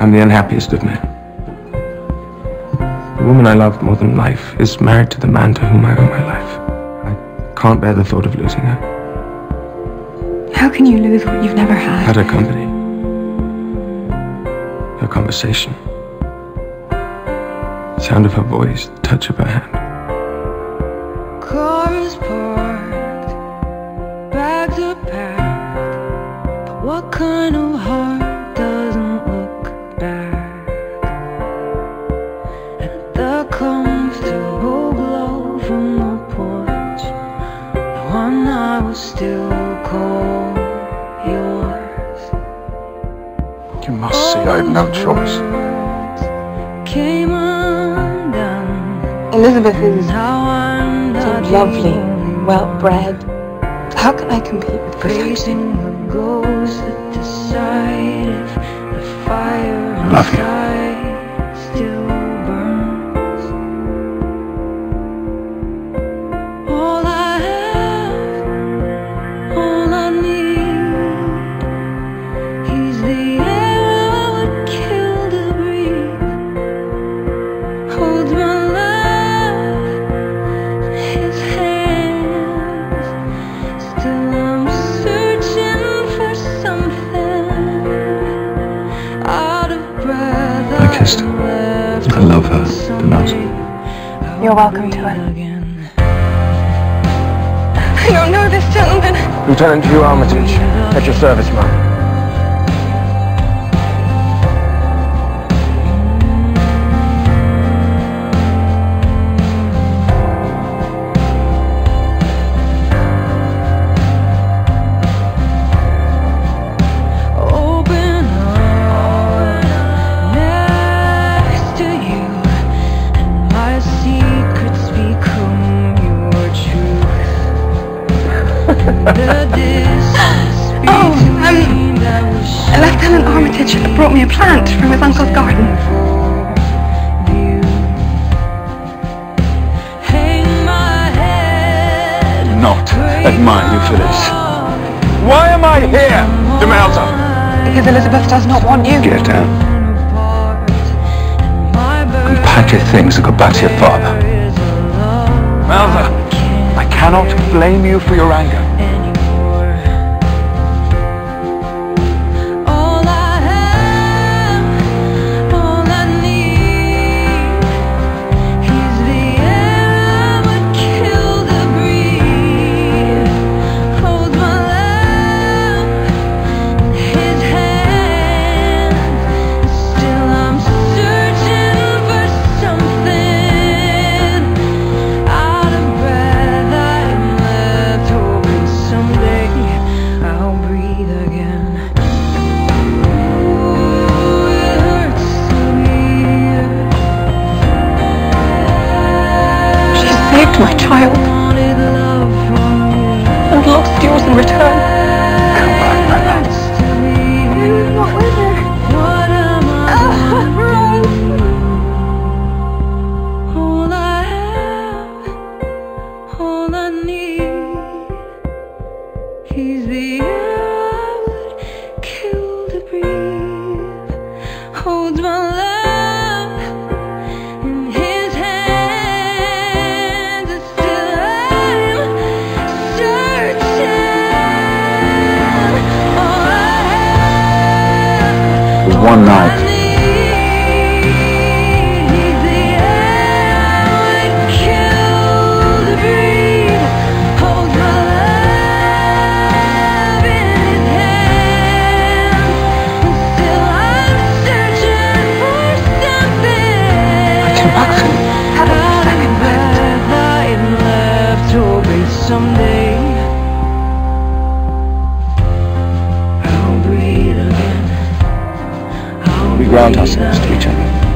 I'm the unhappiest of men. The woman I love more than life is married to the man to whom I owe my life. I can't bear the thought of losing her. How can you lose what you've never had? Had her company. Her conversation. The sound of her voice, the touch of her hand. Cars parked, bags are packed, but what kind of heart doesn't look back? And there comes the glow from the porch, the one I will still call yours. You must see I had no choice. Came Elizabeth is so lovely, well-bred. How can I compete with perfection? I love you. All I have, all I need, he's the air I would kill to breathe. Holds my I love her, Demelza. You're welcome to it. I don't know this gentleman. Lieutenant Hugh Armitage, at your service, Lieutenant Armitage brought me a plant from his uncle's garden. Not admire you, Phyllis. Why am I here, Demelza? Because Elizabeth does not want you. Get down. And pack your things and go back to your father. Demelza, I cannot blame you for your anger. My child, and lost yours in return. Come back, my love. I'm not with her. What am I? All I have, all I need, he's the air I would kill to breathe. Holds my love in his hand. One night, we ground ourselves to each other.